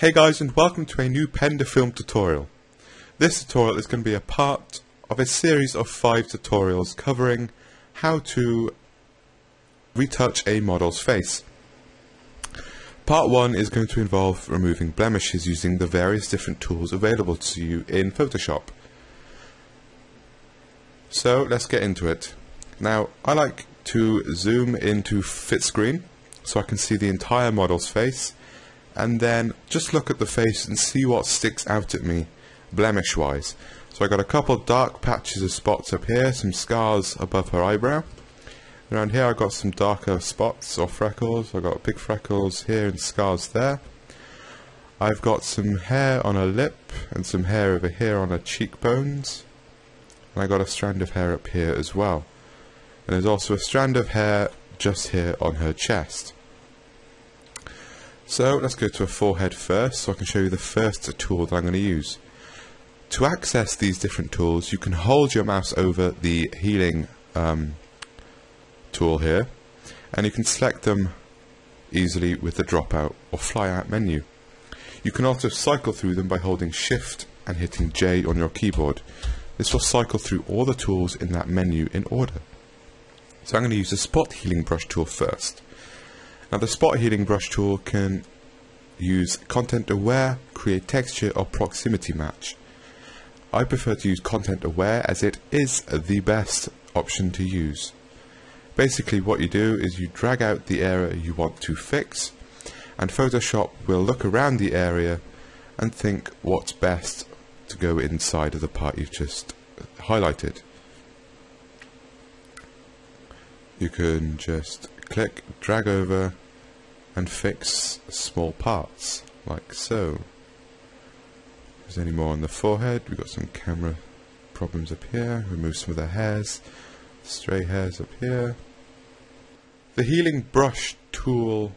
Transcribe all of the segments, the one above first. Hey guys, and welcome to a new PenToFilm tutorial. This tutorial is going to be a part of a series of 5 tutorials covering how to retouch a model's face. Part 1 is going to involve removing blemishes using the various different tools available to you in Photoshop. So let's get into it. Now, I like to zoom into fit screen so I can see the entire model's face, and then just look at the face and see what sticks out at me blemish wise. So I got a couple dark patches of spots up here, some scars above her eyebrow. Around here I got some darker spots or freckles. I got big freckles here and scars there. I've got some hair on her lip and some hair over here on her cheekbones. And I got a strand of hair up here as well. And there's also a strand of hair just here on her chest. So let's go to a forehead first, so I can show you the first tool that I'm going to use. To access these different tools, you can hold your mouse over the healing tool here, and you can select them easily with the dropout or flyout menu. You can also cycle through them by holding Shift and hitting J on your keyboard. This will cycle through all the tools in that menu in order. So I'm going to use the Spot Healing Brush tool first. Now, the Spot Healing Brush tool can use Content Aware, Create Texture, or Proximity Match. I prefer to use Content Aware as it is the best option to use. Basically, what you do is you drag out the area you want to fix, and Photoshop will look around the area and think what's best to go inside of the part you've just highlighted. You can just click, drag over, and fix small parts like so. If there's any more on the forehead, we've got some camera problems up here. Remove some of the hairs, stray hairs up here. The spot healing brush tool,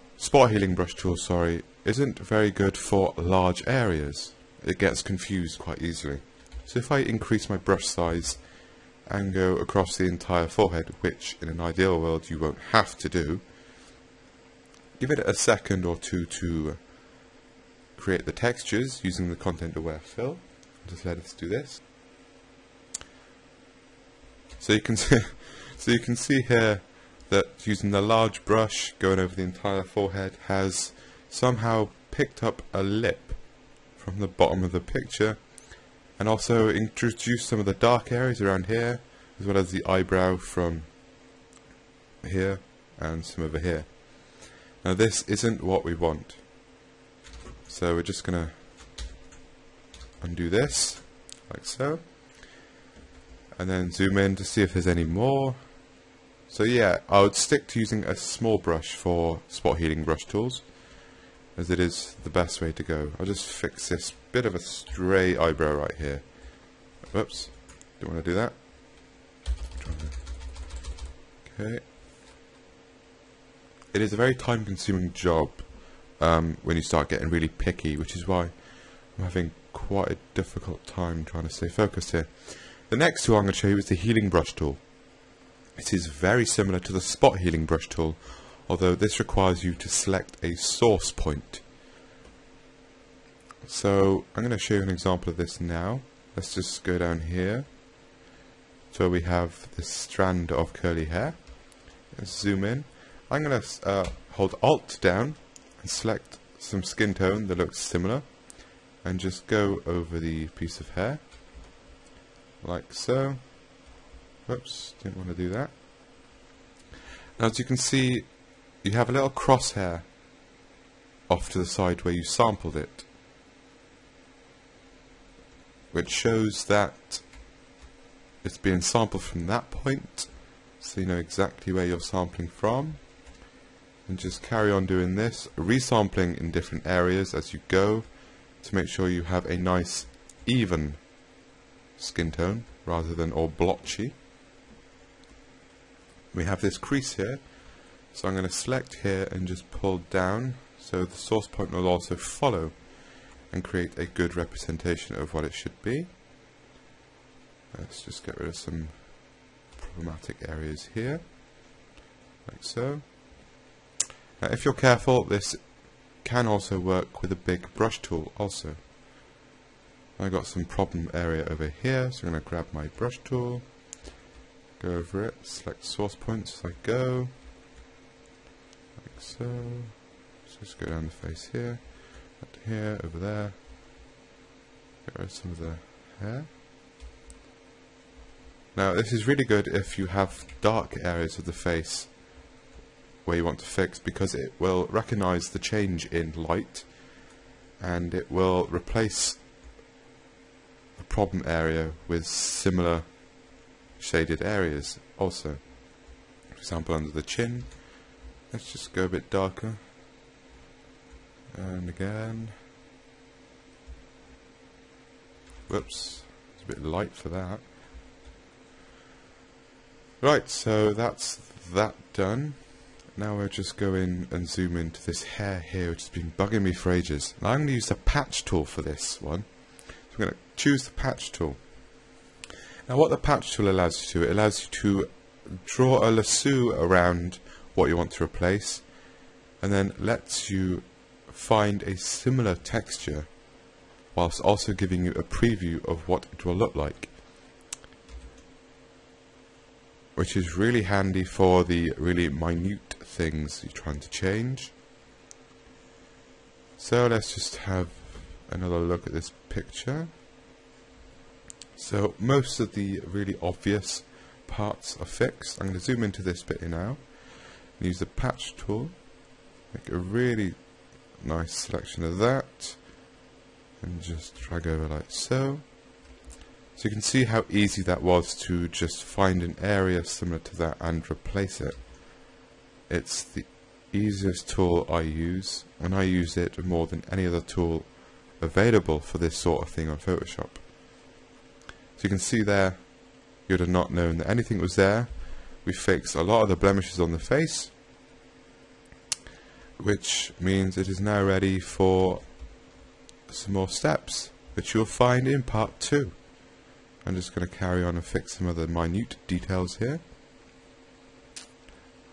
isn't very good for large areas. It gets confused quite easily. So if I increase my brush size and go across the entire forehead, which in an ideal world you won't have to do. Give it a second or two to create the textures using the Content Aware fill. Just let us do this. So you can see, here that using the large brush going over the entire forehead has somehow picked up a lip from the bottom of the picture, and also introduce some of the dark areas around here, as well as the eyebrow from here and some over here. Now, this isn't what we want, so we're just going to undo this like so, and then zoom in to see if there's any more. So yeah, I would stick to using a small brush for spot healing brush tools, as it is the best way to go. I'll just fix this bit of a stray eyebrow right here. Oops, don't want to do that. Okay. It is a very time-consuming job when you start getting really picky, which is why I'm having quite a difficult time trying to stay focused here. The next tool I'm going to show you is the Healing Brush tool. It is very similar to the Spot Healing Brush tool, although this requires you to select a source point. So I'm going to show you an example of this now. Let's just go down here to where we have this strand of curly hair. Let's zoom in. I'm going to hold Alt down and select some skin tone that looks similar, and just go over the piece of hair like so. Oops, didn't want to do that. Now, as you can see, you have a little crosshair off to the side where you sampled it, which shows that it's being sampled from that point, so you know exactly where you're sampling from. And just carry on doing this, resampling in different areas as you go, to make sure you have a nice even skin tone rather than all blotchy. We have this crease here, so I'm going to select here and just pull down, so the source point will also follow and create a good representation of what it should be. Let's just get rid of some problematic areas here, like so. Now, if you're careful, this can also work with a big brush tool also. I got some problem area over here, so I'm going to grab my brush tool, go over it, select source points as I go, like so. So just go down the face here, up to here, over there, get rid of some of the hair. Now this is really good if you have dark areas of the face where you want to fix, because it will recognize the change in light and it will replace the problem area with similar shaded areas also. For example, under the chin, let's just go a bit darker, and again, whoops, it's a bit light for that. Right, so that's that done. Now we'll just go in and zoom into this hair here, which has been bugging me for ages. Now I'm going to use the patch tool for this one. So I'm going to choose the patch tool. Now what the patch tool allows you to do, it allows you to draw a lasso around what you want to replace, and then lets you find a similar texture, whilst also giving you a preview of what it will look like, which is really handy for the really minute things you're trying to change. So let's just have another look at this picture. So most of the really obvious parts are fixed. I'm going to zoom into this bit here now, use the patch tool, make a really nice selection of that, and just drag over like so. So you can see how easy that was to just find an area similar to that and replace it. It's the easiest tool I use, and I use it more than any other tool available for this sort of thing on Photoshop. So you can see there, you'd have not known that anything was there. We fixed a lot of the blemishes on the face, which means it is now ready for some more steps, which you'll find in part 2. I'm just going to carry on and fix some of the minute details here,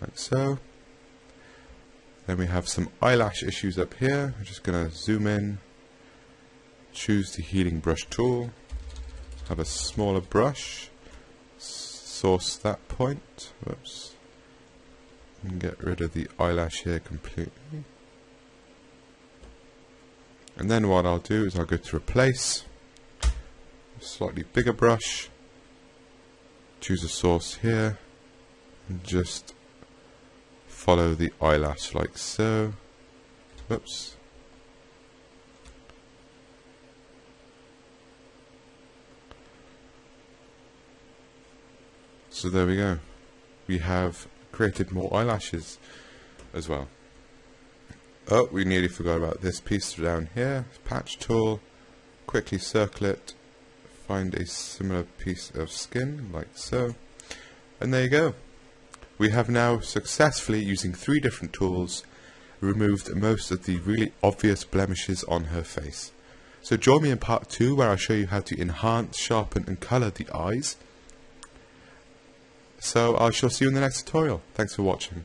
like so. Then we have some eyelash issues up here. I'm just going to zoom in, choose the healing brush tool, have a smaller brush, source that point, whoops, and get rid of the eyelash here completely. And then what I'll do is I'll go to replace, slightly bigger brush, choose a source here, and just follow the eyelash like so. Whoops. So there we go. We have created more eyelashes as well. Oh, we nearly forgot about this piece down here. Patch tool, quickly circle it, find a similar piece of skin like so, and there you go. We have now successfully, using 3 different tools, removed most of the really obvious blemishes on her face. So join me in part 2, where I'll show you how to enhance, sharpen and colour the eyes. So I shall see you in the next tutorial. Thanks for watching.